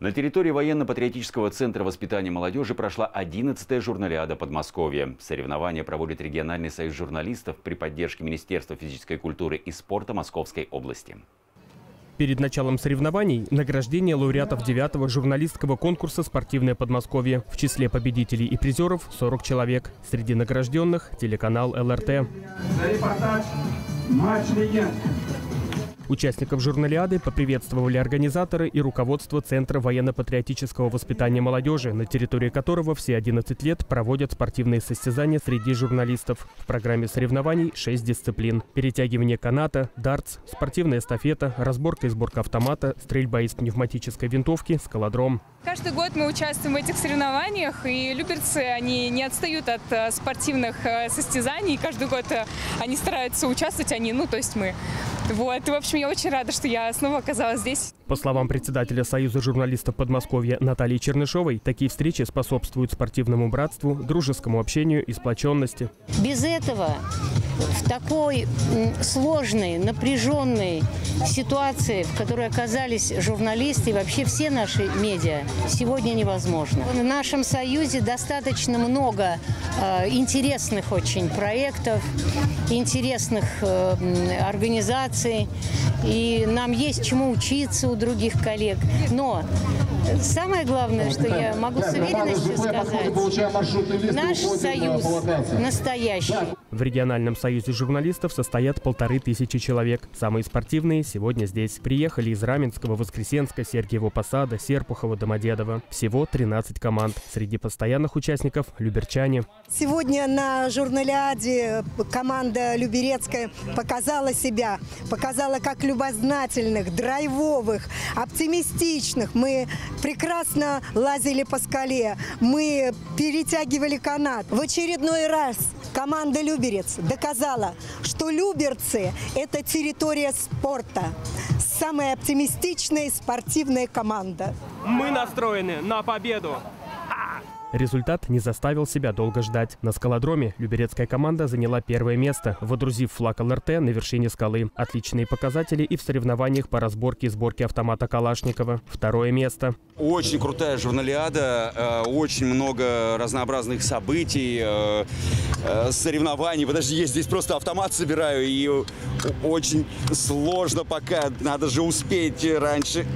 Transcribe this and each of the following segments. На территории военно-патриотического центра воспитания молодежи прошла 11-я журналиада Подмосковья. Соревнования проводит региональный союз журналистов при поддержке Министерства физической культуры и спорта Московской области. Перед началом соревнований – награждение лауреатов 9-го журналистского конкурса «Спортивное Подмосковье». В числе победителей и призеров – 40 человек. Среди награжденных – телеканал ЛРТ. За репортаж «Матч-легенд». Участников журналиады поприветствовали организаторы и руководство Центра военно-патриотического воспитания молодежи, на территории которого все 11 лет проводят спортивные состязания среди журналистов. В программе соревнований 6 дисциплин. Перетягивание каната, дартс, спортивная эстафета, разборка и сборка автомата, стрельба из пневматической винтовки, скалодром. Каждый год мы участвуем в этих соревнованиях, и люберцы, они не отстают от спортивных состязаний. Каждый год они стараются участвовать, то есть мы. Вот, в общем, я очень рада, что я снова оказалась здесь. По словам председателя Союза журналистов Подмосковья Натальи Чернышовой, такие встречи способствуют спортивному братству, дружескому общению и сплоченности. Без этого в такой сложной, напряженной ситуации, в которой оказались журналисты и вообще все наши медиа, сегодня невозможно. В нашем Союзе достаточно много интересных очень проектов, интересных организаций, и нам есть чему учиться у других коллег. Но самое главное, что я могу с уверенностью сказать, наш Союз настоящий. В региональном союзе журналистов состоят 1500 человек. Самые спортивные сегодня здесь. Приехали из Раменского, Воскресенска, Сергиева Посада, Серпухова, Домодедово. Всего 13 команд. Среди постоянных участников – люберчане. Сегодня на журналиаде команда люберецкая показала себя. Показала как любознательных, драйвовых, оптимистичных. Мы прекрасно лазили по скале. Мы перетягивали канат. В очередной раз команда «Люберец» доказала, что люберцы – это территория спорта. Самая оптимистичная спортивная команда. Мы настроены на победу. Результат не заставил себя долго ждать. На скалодроме люберецкая команда заняла первое место, водрузив флаг ЛРТ на вершине скалы. Отличные показатели и в соревнованиях по разборке и сборке автомата Калашникова. Второе место. Очень крутая журналиада, очень много разнообразных событий, соревнований. Подожди, я здесь просто автомат собираю, и очень сложно пока. Надо же успеть раньше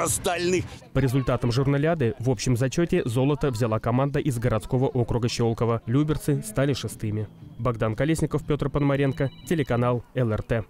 остальных. По результатам журналиады в общем зачете золото взяла команда из городского округа Щелково. Люберцы стали 6-ми. Богдан Колесников, Петр Паномаренко, телеканал ЛРТ.